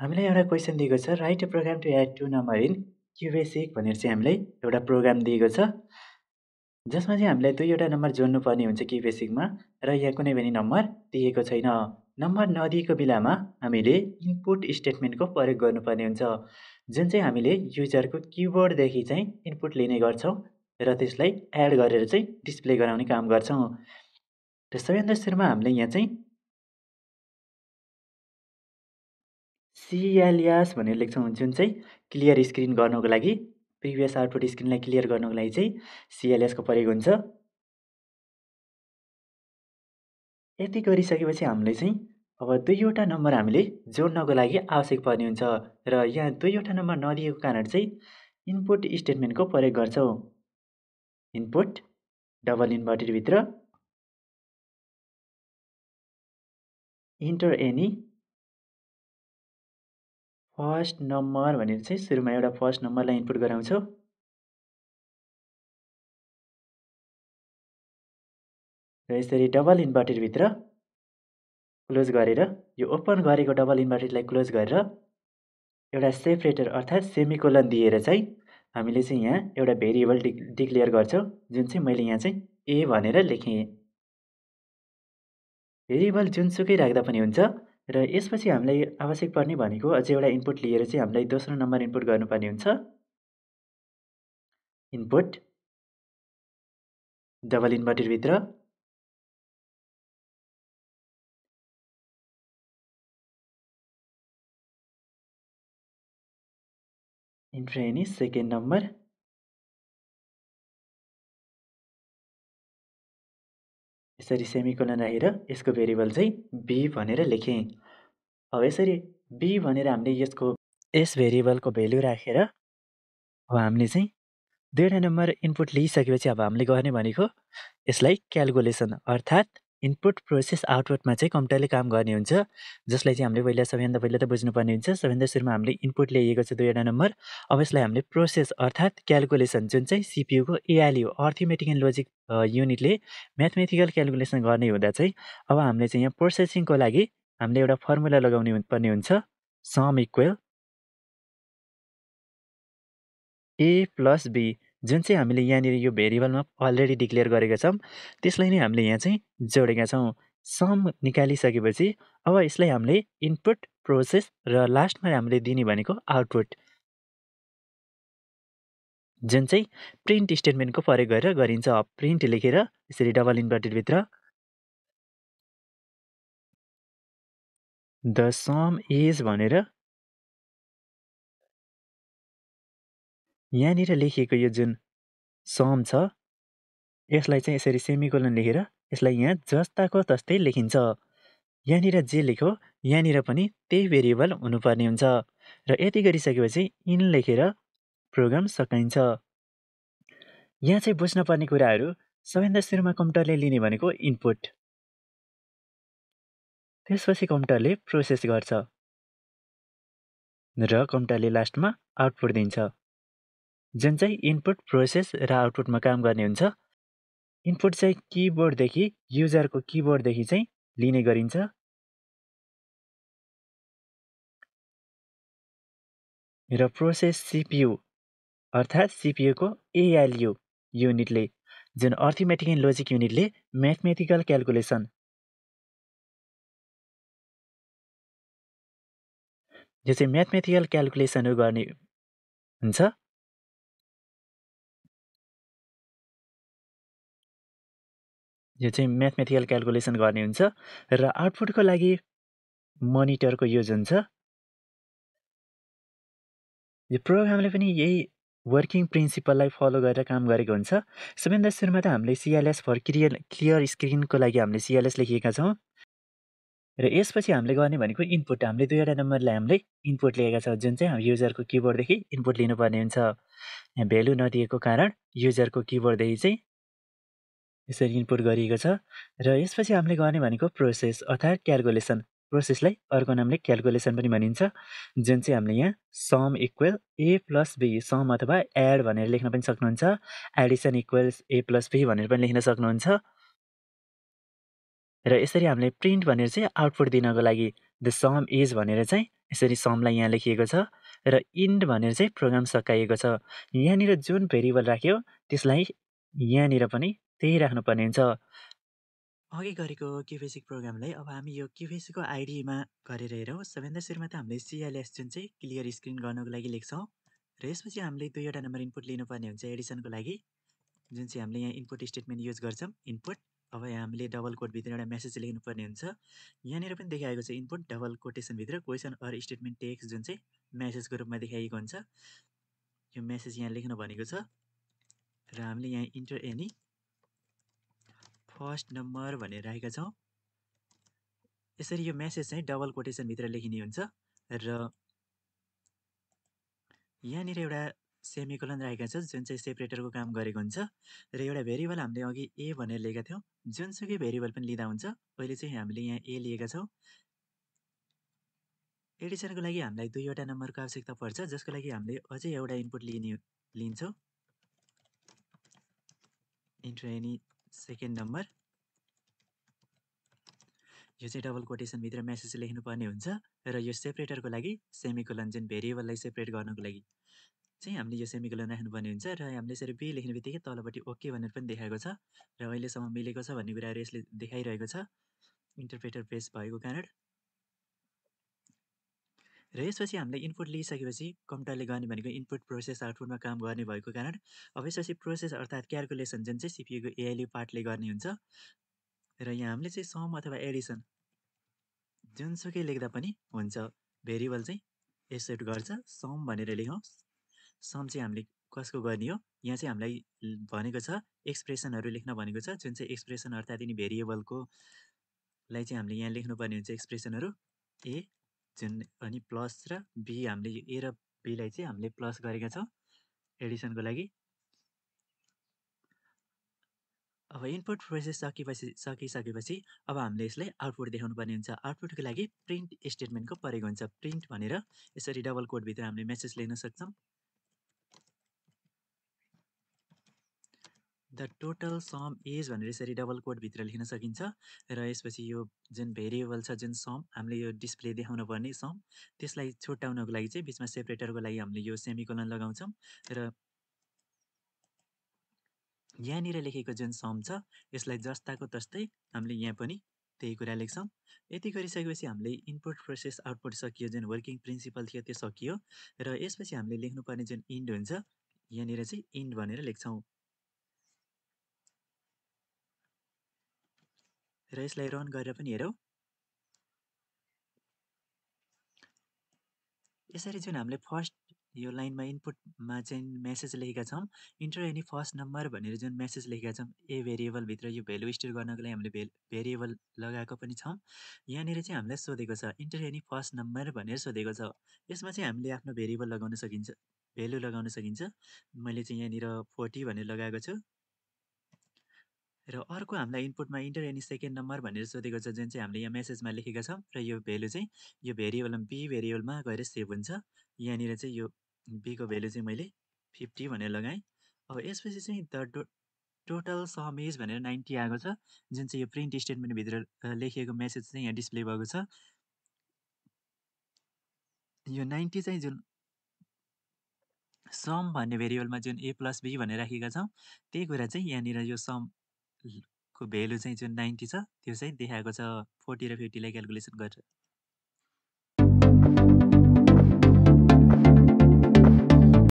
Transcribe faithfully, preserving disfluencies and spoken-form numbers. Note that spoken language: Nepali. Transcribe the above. हामीलाई एउटा क्वेसन दिएको छ, write a program to add two number in QBasic भनेर चाहिँ हामीलाई एउटा प्रोग्राम दिएको छ जसमा चाहिँ हामीलाई दुईवटा नम्बर जोड्नुपर्ने हुन्छ क्युबेसिकमा र यहाँ कुनै पनि नम्बर दिएको छैन। नम्बर नदिएको बेलामा हामीले इनपुट स्टेटमेन्टको प्रयोग गर्नुपर्ने हुन्छ जुन चाहिँ हामीले युजरको किबोर्डदेखि चाहिँ इनपुट लिने गर्छौँ र त्यसलाई एड गरेर चाहिँ डिस्प्ले गराउने काम गर्छौँ। र सबैभन्दा सुरुमा हामीले यहाँ चाहिँ सिएलियास भनेर लेख्छौँ जुन चाहिँ क्लियर स्क्रिन गर्नुको लागि, प्रिभियस आउटपुट स्क्रिनलाई क्लियर गर्नुको लागि चाहिँ सिएलियासको प्रयोग हुन्छ। यति गरिसकेपछि हामीले चाहिँ अब दुईवटा नम्बर हामीले जोड्नको लागि आवश्यक पर्ने हुन्छ र यहाँ दुईवटा नम्बर नदिएको कारण चाहिँ इनपुट स्टेटमेन्टको प्रयोग गर्छौँ। इनपुट डबल इन्भर्टेडभित्र इन्टर एनी फर्स्ट नम्बर भनेर चाहिँ सुरुमा एउटा फर्स्ट नम्बरलाई इनपुट गराउँछौँ। र यसरी डबल इन्भर्टेडभित्र क्लोज गरेर यो ओपन गरेको डबल इन्भर्टेडलाई क्लोज गरेर एउटा सेपरेटर अर्थात् सेमिकोलन दिएर चाहिँ हामीले चाहिँ यहाँ एउटा भेरिएबल डि डिक्लेयर गर्छौँ जुन चाहिँ मैले यहाँ चाहिँ ए भनेर लेखेँ। भेरिएबल जुनसुकै राख्दा पनि हुन्छ र यसपछि हामीलाई आवश्यक पर्ने भनेको अझै एउटा इनपुट लिएर चाहिँ हामीलाई दोस्रो नम्बर इनपुट गर्नुपर्ने हुन्छ। इनपुट डबल इन्भर्टेडभित्र इन्टर एनी सेकेन्ड नम्बर यसरी सेमिकोलन राखेर यसको भेरिएबल चाहिँ बी भनेर लेखेँ। अब यसरी बी भनेर हामीले यसको यस भेरिएबलको भेल्यु राखेर अब हामीले चाहिँ दुईवटा नम्बर इनपुट लिइसकेपछि अब हामीले गर्ने भनेको यसलाई क्यालकुलेसन अर्थात् इनपुट प्रोसेस आउटपुटमा चाहिँ कम्प्युटरले काम गर्ने हुन्छ जसलाई चाहिँ हामीले पहिला सबैभन्दा पहिला त बुझ्नुपर्ने हुन्छ। सबैभन्दा सुरुमा हामीले इनपुट ल्याइएको छ दुईवटा नम्बर, अब यसलाई हामीले प्रोसेस अर्थात् क्यालकुलेसन जुन चाहिँ सिपियुको एआलयु अर्थमेटिक एन्ड लजिक युनिटले म्याथमेटिकल क्यालकुलेसन गर्ने हुँदा चाहिँ अब हामीले चाहिँ यहाँ प्रोसेसिङको लागि हामीले एउटा फर्मुला लगाउने पर्ने हुन्छ sum equal A plus B जुन चाहिँ हामीले यहाँनिर यो भेरिएबलमा अलरेडी डिक्लेयर गरेका छौँ त्यसलाई नै हामीले यहाँ चाहिँ जोडेका छौँ। सम निकालिसकेपछि अब यसलाई हामीले इनपुट प्रोसेस र लास्टमा हामीले दिने भनेको आउटपुट जुन चाहिँ प्रिन्ट स्टेटमेन्टको प्रयोग गरेर गरिन्छ। प्रिन्ट लेखेर यसरी डबल इन्भर्टेडभित्र द सम इज भनेर यहाँनिर लेखिएको यो जुन सम छ यसलाई चाहिँ यसरी सेमिकोलन लेखेर यसलाई यहाँ जस्ताको तस्तै लेखिन्छ। यहाँनिर जे लेख्यो यहाँनिर पनि त्यही भेरिएबल हुनुपर्ने हुन्छ र यति गरिसकेपछि इन लेखेर प्रोग्राम सकिन्छ। यहाँ चाहिँ बुझ्नुपर्ने कुराहरू सबैभन्दा सुरुमा कम्प्युटरले लिने भनेको इनपुट, त्यसपछि कम्प्युटरले प्रोसेस गर्छ र कम्प्युटरले लास्टमा आउटपुट दिन्छ जुन चाहिँ इनपुट प्रोसेस र आउटपुटमा काम गर्ने हुन्छ। इनपुट चाहिँ किबोर्डदेखि युजरको किबोर्डदेखि चाहिँ लिने गरिन्छ र प्रोसेस सिपियु अर्थात् सिपियुको एएलयु युनिटले जुन अर्थमेटिक एन्ड लजिक युनिटले म्याथमेटिकल क्यालकुलेसन जो चाहिँ म्याथमेटिकल क्यालकुलेसनहरू गर्ने हुन्छ। यो चाहिँ म्याथमेटिकल क्यालकुलेसन गर्ने हुन्छ र आउटपुटको लागि मोनिटरको युज हुन्छ। यो प्रोग्रामले पनि यही वर्किङ प्रिन्सिपललाई फलो गरेर काम गरेको हुन्छ। सबैभन्दा सुरुमा त हामीले सिएलएस फर क्लियर क्लियर स्क्रिनको लागि हामीले सिएलएस लेखिएका छौँ र यसपछि हामीले गर्ने भनेको इनपुट, हामीले दुईवटा नम्बरलाई हामीले इनपुट लिएका छौँ जुन चाहिँ हामी युजरको किबोर्डदेखि इनपुट लिनुपर्ने हुन्छ। यहाँ भेल्यु नदिएको कारण युजरको किबोर्डदेखि चाहिँ यसरी इनपुट गरिएको छ र यसपछि हामीले गर्ने भनेको प्रोसेस अर्थात् क्यालकुलेसन, प्रोसेसलाई अर्को नामले क्यालकुलेसन पनि भनिन्छ जुन चाहिँ हामीले यहाँ sum equal A plus B sum अथवा एड भनेर लेख्न पनि सक्नुहुन्छ, addition equals A plus B भनेर पनि लेख्न सक्नुहुन्छ। र यसरी हामीले प्रिन्ट भनेर चाहिँ आउटपुट दिनको लागि द सम इज भनेर चाहिँ यसरी समलाई यहाँ लेखिएको छ र इन्ड भनेर चाहिँ प्रोग्राम सकाइएको छ। यहाँनिर जुन भेरिएबल राख्यो त्यसलाई यहाँनिर पनि त्यही राख्नुपर्ने हुन्छ। अघि गरेको क्युबेसिक प्रोग्रामलाई अब हामी यो क्युबेसिकको आइडीमा गरेर हेरौँ। सबैभन्दा सुरुमा त हामीले सिएलएस जुन चाहिँ क्लियर स्क्रिन गर्नको लागि लेख्छौँ र यसपछि हामीले दुईवटा नम्बर इनपुट लिनुपर्ने हुन्छ एडिसनको लागि, जुन चाहिँ हामीले यहाँ इनपुट स्टेटमेन्ट युज गर्छौँ इनपुट। अब यहाँ हामीले डबल कोडभित्र एउटा मेसेज लेख्नुपर्ने हुन्छ। यहाँनिर पनि देखाएको छ इनपुट डबल कोटेसनभित्र क्वेसन अर स्टेटमेन्ट टेक्स्ट जुन चाहिँ मेसेजको रूपमा देखाइएको हुन्छ। यो मेसेज यहाँ लेख्नु भनेको छ र हामीले यहाँ इन्टर एनी फर्स्ट नम्बर भनेर राखेका छौँ। यसरी यो मेसेज चाहिँ डबल कोटेसनभित्र लेखिने हुन्छ र यहाँनिर एउटा सेमिकोलन राखेका छ जुन चाहिँ सेपरेटरको काम गरेको हुन्छ र एउटा भेरिएबल हामीले अघि ए भनेर लिएका थियौँ। जुनसुकै भेरिएबल पनि लिँदा हुन्छ। अहिले चाहिँ हामीले यहाँ ए लिएका छौँ। एडिसनको लागि हामीलाई दुईवटा नम्बरको आवश्यकता पर्छ, जसको लागि हामीले अझै एउटा इनपुट लिने लिन्छौँ इन्टर एनी सेकेन्ड नम्बर। यो चाहिँ डबल कोटेसनभित्र मेसेज लेख्नुपर्ने हुन्छ र यो सेपरेटरको लागि सेमिकोलन जुन भेरिएबललाई सेपरेट गर्नको लागि चाहिँ हामीले यो सेमिकोलन राख्नुपर्ने हुन्छ र हामीले यसरी बी लेख्ने बित्तिकै तलपट्टि ओके भनेर पनि देखाएको छ र अहिलेसम्म मिलेको छ भन्ने कुराहरू यसले देखाइरहेको छ इन्टरप्रेटर बेस भएको कारण। र यसपछि हामीले इनपुट लिइसकेपछि कम्प्युटरले गर्ने भनेको इनपुट प्रोसेस आउटपुटमा काम गर्ने भएको कारण अब यसपछि प्रोसेस अर्थात् क्यालकुलेसन जुन चाहिँ सिपियुको एआइयु पार्टले गर्ने हुन्छ र यहाँ हामीले चाहिँ सम अथवा एडिसन जुनसुकै लेख्दा पनि हुन्छ। भेरिएबल चाहिँ एक्सेप्ट गर्छ सम भनेर लेखौँ। सम चाहिँ हामीले कसको गर्ने हो, यहाँ चाहिँ हामीलाई भनेको छ एक्सप्रेसनहरू लेख्न भनेको छ, जुन चाहिँ एक्सप्रेसन अर्थात् यिनी भेरिएबलको लाई चाहिँ हामीले यहाँ लेख्नुपर्ने हुन्छ एक्सप्रेसनहरू ए जुन अनि प्लस र बी। हामीले यो ए र बीलाई चाहिँ हामीले प्लस गरेका छौँ एडिसनको लागि। अब इनपुट प्रोसेस सकिएपछि सकिसकेपछि अब हामीले यसलाई आउटपुट देखाउनु पर्ने हुन्छ। आउटपुटको लागि प्रिन्ट स्टेटमेन्टको परेको हुन्छ प्रिन्ट भनेर यसरी डबल कोडभित्र हामीले मेसेज लेख्न सक्छौँ द टोटल सम इज भनेर यसरी डबल कोडभित्र लेख्न सकिन्छ र यसपछि यो जुन भेरिएबल छ जुन सम हामीले यो डिस्प्ले देखाउनु पर्ने सम त्यसलाई छुट्याउनको लागि चाहिँ बिचमा सेपरेटरको लागि हामीले यो सेमिकोलन लगाउँछौँ र यहाँनिर लेखेको जुन सम छ यसलाई जस्ताको तस्तै हामीले यहाँ पनि त्यही कुरा लेख्छौँ। यति गरिसकेपछि हामीले इनपुट प्रोसेस आउटपुट सकियो, जुन वर्किङ प्रिन्सिपल थियो त्यो सकियो र यसपछि हामीले लेख्नुपर्ने जुन इन्ड हुन्छ यहाँनिर चाहिँ इन्ड भनेर लेख्छौँ र यसलाई रन गरेर पनि हेरौँ। यसरी जुन हामीले फर्स्ट यो लाइनमा इनपुटमा चाहिँ मेसेज लेखेका छौँ इन्टर एनी फर्स्ट नम्बर भनेर जुन मेसेज लेखेका छौँ ए भेरिएबलभित्र यो भेल्यु स्टोर गर्नको लागि हामीले भे भेरिएबल लगाएको पनि छौँ। यहाँनिर चाहिँ हामीलाई सोधेको छ इन्टर एनी फर्स्ट नम्बर भनेर सोधेको छ। यसमा चाहिँ हामीले आफ्नो भेरिएबल लगाउन सकिन्छ भेल्यु लगाउन सकिन्छ। मैले चाहिँ यहाँनिर फोर्टी भनेर लगाएको छु र अर्को हामीलाई इनपुटमा इन्टर एनी सेकेन्ड नम्बर भनेर सोधेको छ, जुन चाहिँ हामीले यहाँ मेसेजमा लेखेका छौँ र यो भेल्यु चाहिँ यो भेरिएबलमा बी भेरिएबलमा गएर सेभ हुन्छ। यहाँनिर चाहिँ यो बीको भेल्यु चाहिँ मैले फिफ्टी भनेर लगाएँ। अब यसपछि चाहिँ द टोटल सम इज भनेर नाइन्टी आएको छ, जुन चाहिँ यो प्रिन्ट स्टेटमेन्टभित्र लेखिएको मेसेज चाहिँ यहाँ डिस्प्ले भएको छ। यो नाइन्टी चाहिँ जुन सम भन्ने भेरिएबलमा जुन ए प्लस बी भनेर राखेका छौँ त्यही कुरा चाहिँ यहाँनिर यो सम को भेल्यु चाहिँ जुन नाइन्टी छ त्यो चाहिँ देखाएको छ फोर्टी र फिफ्टीलाई क्यालकुलेसन गरेर